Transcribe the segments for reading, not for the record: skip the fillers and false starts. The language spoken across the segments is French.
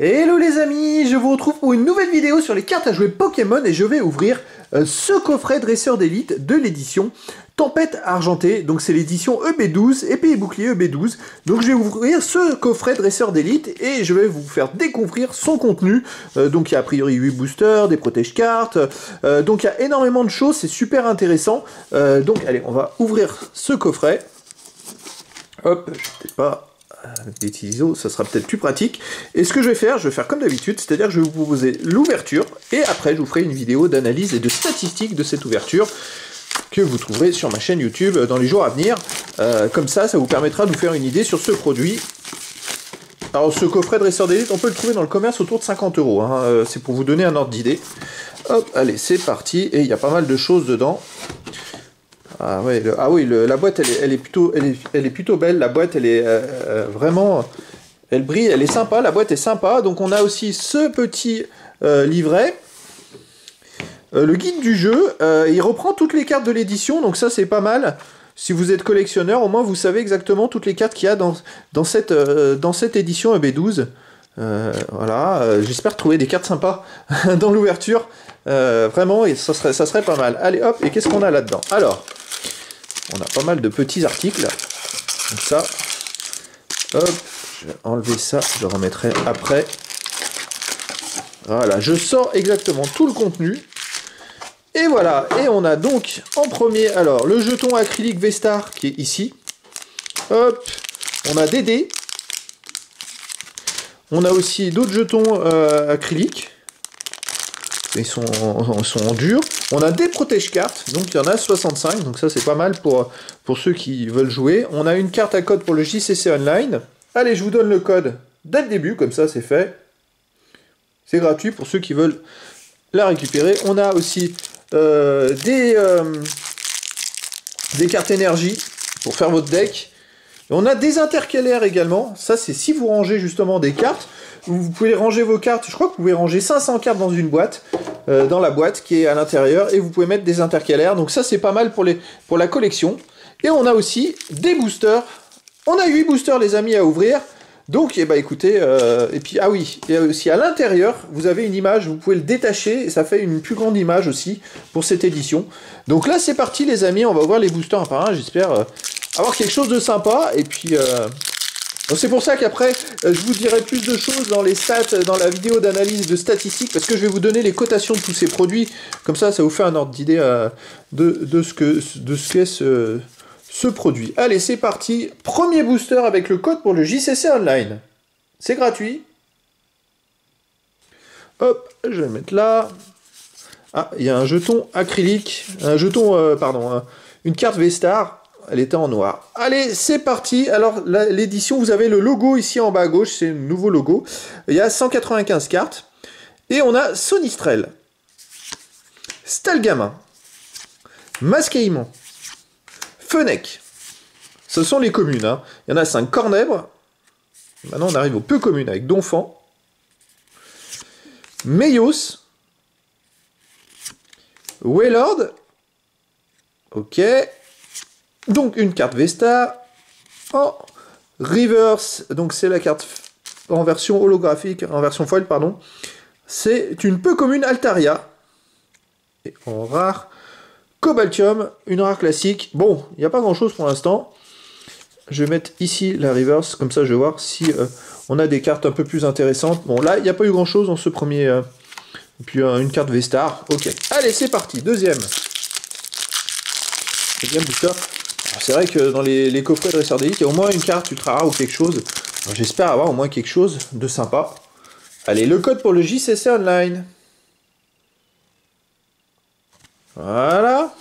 Hello les amis, je vous retrouve pour une nouvelle vidéo sur les cartes à jouer Pokémon et je vais ouvrir ce coffret dresseur d'élite de l'édition Tempête Argentée. Donc c'est l'édition EB12, Épée et Bouclier EB12. Donc je vais ouvrir ce coffret dresseur d'élite et je vais vous faire découvrir son contenu. Donc il y a a priori 8 boosters, des protège-cartes. Donc il y a énormément de choses, c'est super intéressant. Donc allez, on va ouvrir ce coffret. Hop, je ne sais pas... Avec des petits ISO, ça sera peut-être plus pratique. Et ce que je vais faire comme d'habitude, c'est-à-dire que je vais vous proposer l'ouverture, et après je vous ferai une vidéo d'analyse et de statistiques de cette ouverture que vous trouverez sur ma chaîne YouTube dans les jours à venir. Comme ça, ça vous permettra de vous faire une idée sur ce produit. Alors ce coffret dresseur d'élite, on peut le trouver dans le commerce autour de 50 €. Hein. C'est pour vous donner un ordre d'idée. Hop, allez, c'est parti, et il y a pas mal de choses dedans. Ah, ouais, la boîte elle est plutôt belle, la boîte elle est vraiment, elle brille, elle est sympa, la boîte est sympa. Donc on a aussi ce petit livret, le guide du jeu, il reprend toutes les cartes de l'édition, donc ça c'est pas mal. Si vous êtes collectionneur, au moins vous savez exactement toutes les cartes qu'il y a dans cette édition EB12. Voilà, j'espère trouver des cartes sympas dans l'ouverture, vraiment, et ça serait pas mal. Allez hop, et qu'est-ce qu'on a là-dedans? Alors, on a pas mal de petits articles, comme ça. Hop, je vais enlever ça, je le remettrai après. Voilà, je sors exactement tout le contenu. Et voilà, et on a donc en premier, alors, le jeton acrylique V-Star qui est ici. Hop, on a des dés. On a aussi d'autres jetons acryliques. Ils sont en dur. On a des protège-cartes, donc il y en a 65, donc ça c'est pas mal pour ceux qui veulent jouer. On a une carte à code pour le JCC Online. Allez, je vous donne le code dès le début, comme ça c'est fait. C'est gratuit pour ceux qui veulent la récupérer. On a aussi des cartes énergie pour faire votre deck. On a des intercalaires également, ça c'est si vous rangez justement des cartes, vous pouvez ranger vos cartes, je crois que vous pouvez ranger 500 cartes dans une boîte, dans la boîte qui est à l'intérieur, et vous pouvez mettre des intercalaires, donc ça c'est pas mal pour la collection. Et on a aussi des boosters, on a 8 boosters les amis à ouvrir, donc eh ben, écoutez, et puis ah oui, et aussi à l'intérieur vous avez une image, vous pouvez le détacher, et ça fait une plus grande image aussi pour cette édition. Donc là c'est parti les amis, on va voir les boosters un par un, j'espère... avoir quelque chose de sympa, et puis c'est pour ça qu'après je vous dirai plus de choses dans les stats, dans la vidéo d'analyse de statistiques, parce que je vais vous donner les cotations de tous ces produits, comme ça ça vous fait un ordre d'idée de ce qu'est ce produit. Allez c'est parti, premier booster avec le code pour le JCC Online, c'est gratuit. Hop, je vais le mettre là. Ah, il y a un jeton acrylique, un jeton, une carte V-Star. Elle était en noir. Allez, c'est parti. Alors, l'édition, vous avez le logo ici en bas à gauche. C'est le nouveau logo. Il y a 195 cartes. Et on a Sonistrel, Stalgamin, Mascaïman, Fennec. Ce sont les communes. Hein. Il y en a 5. Cornèbres. Maintenant, on arrive aux peu communes avec Donfant, Meios, Waylord. Ok. Donc une carte V-Star en reverse, donc c'est la carte en version holographique, en version foil pardon, c'est une peu commune Altaria, et en rare Cobaltium, une rare classique. Bon, il n'y a pas grand chose pour l'instant, je vais mettre ici la reverse, comme ça je vais voir si on a des cartes un peu plus intéressantes. Bon là il n'y a pas eu grand chose dans ce premier, et puis une carte V-Star, ok. Allez c'est parti, deuxième booster. C'est vrai que dans les coffrets dresseurs d'élite, il y a au moins une carte ultra rare ou quelque chose. J'espère avoir au moins quelque chose de sympa. Allez, le code pour le JCC Online. Voilà.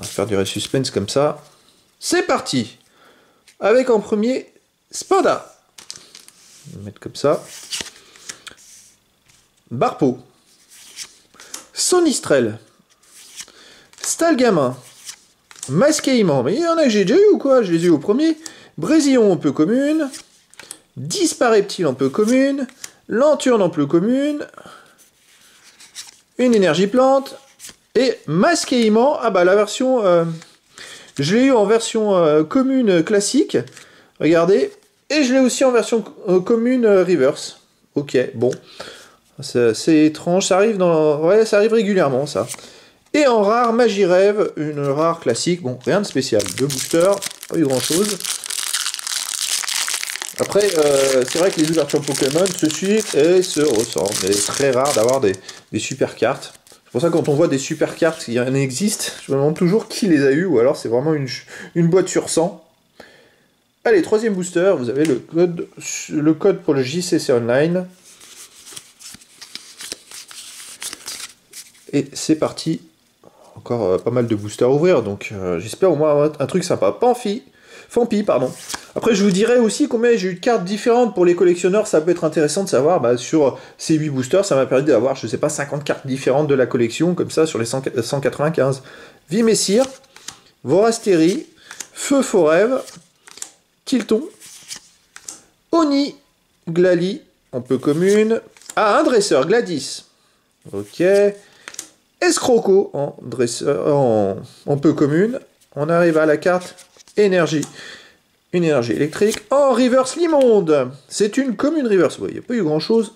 On va faire du suspense comme ça. C'est parti. Avec en premier, Spada. On va mettre comme ça. Barpeau. Sonistrel. Stalgamin. Mascaïman, mais il y en a que j'ai déjà eu ou quoi? Je les ai eu au premier. Brésilon en peu commune. Disparéptile en peu commune. Lenturne en peu commune. Une énergie plante. Et Mascaïman, ah bah la version... je l'ai eu en version commune classique. Regardez, Et je l'ai aussi en version commune reverse. Ok, bon. C'est étrange, ça arrive dans... Ouais, ça arrive régulièrement, ça. Et en rare, Magie Rêve, une rare classique. Bon, rien de spécial. Deux boosters, pas eu grand-chose. Après, c'est vrai que les ouvertures Pokémon se suivent et se ressemblent. C'est très rare d'avoir des super cartes. C'est pour ça que quand on voit des super cartes qui existent, je me demande toujours qui les a eues, ou alors c'est vraiment une boîte sur 100. Allez, troisième booster, vous avez le code pour le JCC Online. Et c'est parti. Encore pas mal de boosters à ouvrir, donc j'espère au moins avoir un truc sympa. Fampi, pardon. Après, je vous dirai aussi combien j'ai eu de cartes différentes pour les collectionneurs. Ça peut être intéressant de savoir, bah, sur ces 8 boosters, ça m'a permis d'avoir, je sais pas, 50 cartes différentes de la collection, comme ça, sur les 195. Vimessir, Vorastéry, Feuforêve, Tilton, Oni, Glali, un peu commune. Ah, un dresseur, Gladys. Ok. Escroco en dresseur, en peu commune. On arrive à la carte énergie. Une énergie électrique. En reverse, l'immonde. C'est une commune reverse. Il n'y a pas eu grand chose.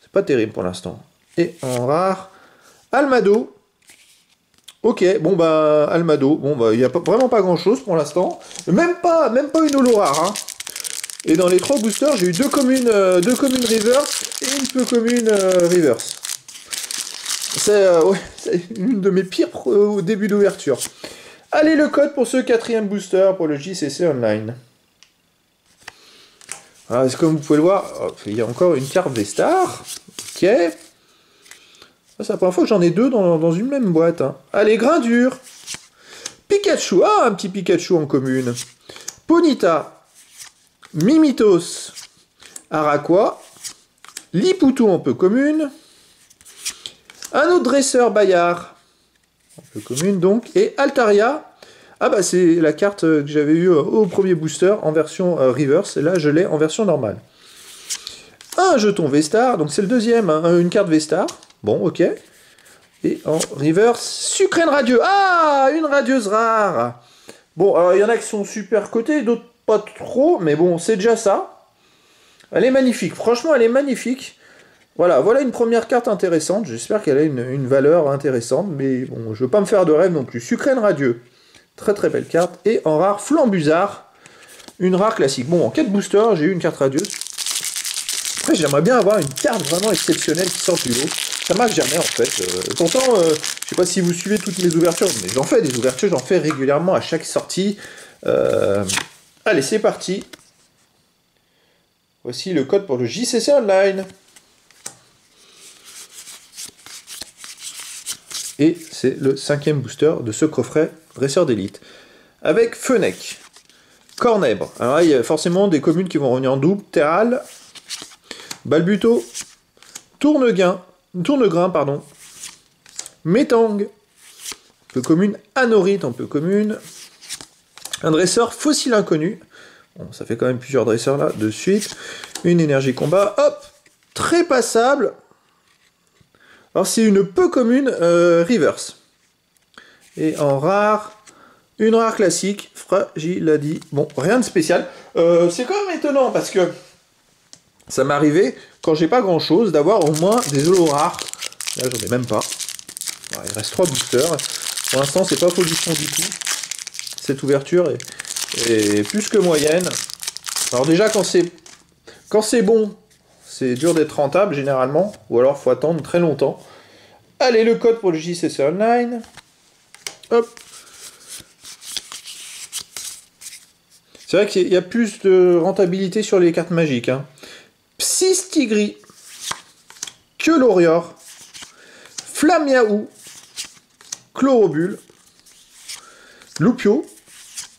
C'est pas terrible pour l'instant. Et en rare, Almado. Ok, bon bah Almado, bon bah il n'y a vraiment pas grand chose pour l'instant. Même pas une holo rare. Hein. Et dans les 3 boosters, j'ai eu deux communes reverse et une peu commune reverse. C'est ouais, une de mes pires au début d'ouverture. Allez, le code pour ce 4e booster pour le JCC Online. Alors, comme vous pouvez le voir, hop, il y a encore une carte V-Star. Ok. C'est la première fois que j'en ai deux dans une même boîte. Hein. Allez, grain dur. Pikachu. Ah, un petit Pikachu en commune. Ponita. Mimitos. Araqua. Lipoutou en peu commune. Un autre dresseur Bayard. Un peu commune donc. Et Altaria. Ah bah c'est la carte que j'avais eue au premier booster en version reverse. Et là je l'ai en version normale. Un jeton V-Star. Donc c'est le deuxième. Hein, une carte V-Star. Bon, ok. Et en reverse, Sucrène Radieux. Ah, une radieuse rare. Bon, alors il y en a qui sont super cotées, d'autres pas trop, mais bon, c'est déjà ça. Elle est magnifique. Franchement, elle est magnifique. Voilà une première carte intéressante. J'espère qu'elle a une valeur intéressante, mais bon, je ne veux pas me faire de rêve non plus. Sucrène Radieux. Très très belle carte. Et en rare, Flambuzard. Une rare classique. Bon, en 4 boosters, j'ai eu une carte radieuse. Après, j'aimerais bien avoir une carte vraiment exceptionnelle qui sort du lot. Ça marche jamais en fait. Pourtant, je sais pas si vous suivez toutes mes ouvertures, mais j'en fais des ouvertures, j'en fais régulièrement à chaque sortie. Allez, c'est parti. Voici le code pour le JCC Online. Et c'est le 5e booster de ce coffret dresseur d'élite. Avec Fennec, Cornèbres. Alors là, il y a forcément des communes qui vont revenir en double. Terral, Balbuto, Tournegrain, pardon. Métang, un peu commune. Anorite, un peu commune. Un dresseur fossile inconnu. Bon, ça fait quand même plusieurs dresseurs là, de suite. Une énergie combat. Hop, très passable. Alors, c'est une peu commune reverse. Et en rare, une rare classique. Fragiladi. Bon, rien de spécial. C'est quand même étonnant parce que ça m'est arrivé, quand j'ai pas grand chose, d'avoir au moins des holos rares. Là, j'en ai même pas. Alors, il reste 3 boosters. Pour l'instant, c'est pas position du tout. Cette ouverture est plus que moyenne. Alors, déjà, quand c'est bon, c'est dur d'être rentable généralement. Ou alors, faut attendre très longtemps. Allez, le code pour le JCC Online. Hop. C'est vrai qu'il y a plus de rentabilité sur les cartes magiques. Hein. Psystigris, Queulorior, Flamiaou, Chlorobule, Loupio,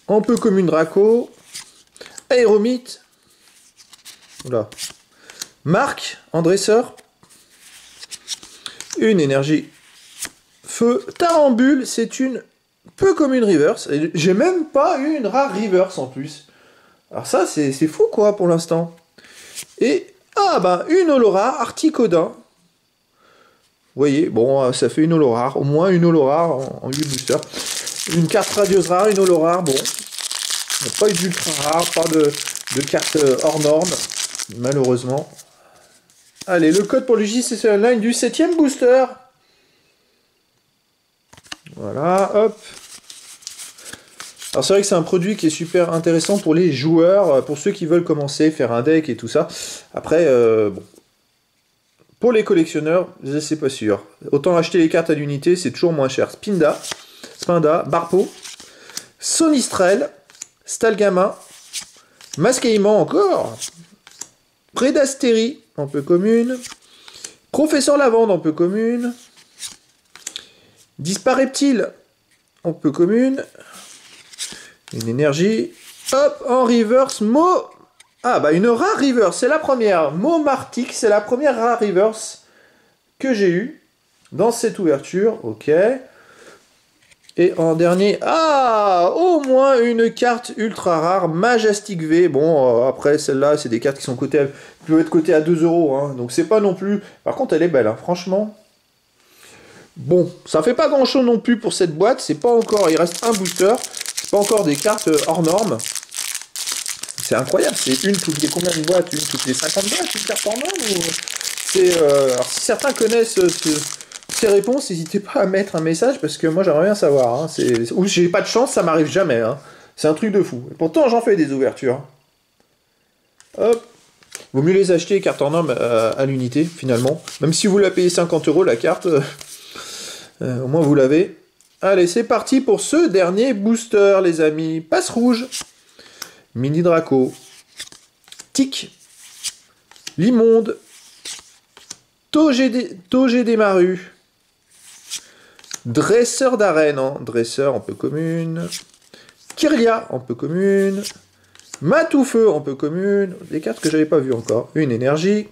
un peu commune Draco, Aéromite, oula, Marc, en dresseur, une énergie feu, Tarambule, c'est une peu commune reverse, et j'ai même pas eu une rare reverse en plus. Alors ça c'est fou quoi pour l'instant. Et ah bah une holo rare, Artikodin. Vous voyez, bon, ça fait une holo rare, au moins une holo rare en 8 boosters. Une carte radieuse rare, une holo rare, bon. Pas eu d'ultra rare, pas de de cartes hors normes, malheureusement. Allez, le code pour le JCC Online du 7e booster. Voilà, hop. Alors c'est vrai que c'est un produit qui est super intéressant pour les joueurs, pour ceux qui veulent commencer, faire un deck et tout ça. Après, bon, pour les collectionneurs, c'est pas sûr. Autant acheter les cartes à l'unité, c'est toujours moins cher. Spinda, Barpeau, Sonistrel, Stalgamin, Mascaïman encore, Vorastéry, un peu commune, Professeur Lavande, un peu commune, Disparéptile, un peu commune, une énergie, hop, en reverse, ah bah une rare reverse, c'est la première, Momartik, c'est la première rare reverse que j'ai eue dans cette ouverture, ok. Et en dernier, ah, au moins une carte ultra rare, Majestic V. Bon, après, celle-là, c'est des cartes qui sont cotées, qui peuvent être cotées à 2 €, hein, donc c'est pas non plus... Par contre, elle est belle, hein, franchement. Bon, ça fait pas grand-chose non plus pour cette boîte, c'est pas encore... Il reste un booster, c'est pas encore des cartes hors normes. C'est incroyable, c'est une toutes les combien de boîtes? Une toutes les 50 boîtes, une carte hors norme ou... Alors, si certains connaissent ce... Ces réponses, n'hésitez pas à mettre un message parce que moi j'aimerais bien savoir. Hein. Ou j'ai pas de chance, ça m'arrive jamais. Hein. C'est un truc de fou. Et pourtant j'en fais des ouvertures. Hop. Vaut mieux les acheter, cartes en norme à l'unité finalement. Même si vous la payez 50 € la carte, au moins vous l'avez. Allez, c'est parti pour ce dernier booster, les amis. Passe rouge. Mini Draco. Tic. L'immonde. Togé des Marus. Dresseur d'arène, hein. Dresseur en peu commune. Kyria en peu commune. Matoufeu en peu commune. Des cartes que j'avais pas vues encore. Une énergie.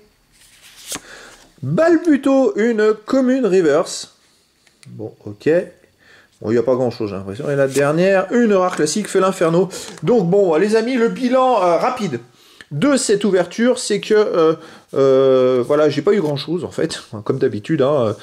Balbuto, une commune reverse. Bon, ok. Bon, il n'y a pas grand chose, j'ai l'impression. Et la dernière, une rare classique, fait l'inferno. Donc bon, les amis, le bilan rapide de cette ouverture, c'est que voilà, j'ai pas eu grand chose en fait, comme d'habitude, hein,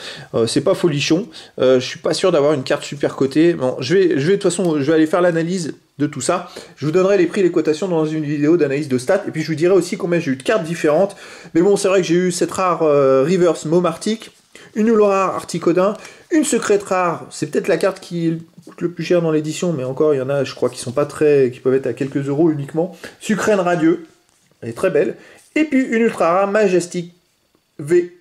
c'est pas folichon, je suis pas sûr d'avoir une carte super cotée. Bon, je vais de toute façon, je vais aller faire l'analyse de tout ça, je vous donnerai les prix, les cotations dans une vidéo d'analyse de stats, et puis je vous dirai aussi combien j'ai eu de cartes différentes. Mais bon, c'est vrai que j'ai eu cette rare reverse Momartik, une rare Artikodin, une secrète rare, c'est peut-être la carte qui coûte le plus cher dans l'édition, mais encore il y en a, je crois, qui sont pas très, qui peuvent être à quelques euros uniquement. Sucrène Radieux, elle est très belle. Et puis une ultra rare Majestic V.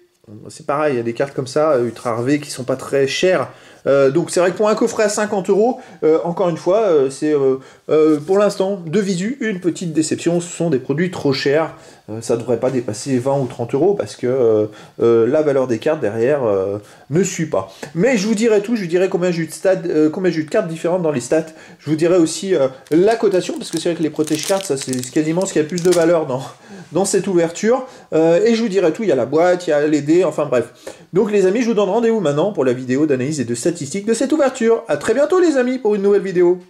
C'est pareil, il y a des cartes comme ça, ultra rare V, qui sont pas très chères. Donc c'est vrai que pour un coffret à 50 €, encore une fois, c'est pour l'instant, de visu, une petite déception. Ce sont des produits trop chers. Ça ne devrait pas dépasser 20 ou 30 € parce que la valeur des cartes derrière ne suit pas. Mais je vous dirai tout, je vous dirai combien j'ai eu de cartes différentes dans les stats. Je vous dirai aussi la cotation, parce que c'est vrai que les protège cartes, ça c'est quasiment ce qui a le plus de valeur dans cette ouverture. Et je vous dirai tout, il y a la boîte, il y a les dés, enfin bref. Donc les amis, je vous donne rendez-vous maintenant pour la vidéo d'analyse et de statistiques de cette ouverture. A très bientôt les amis pour une nouvelle vidéo.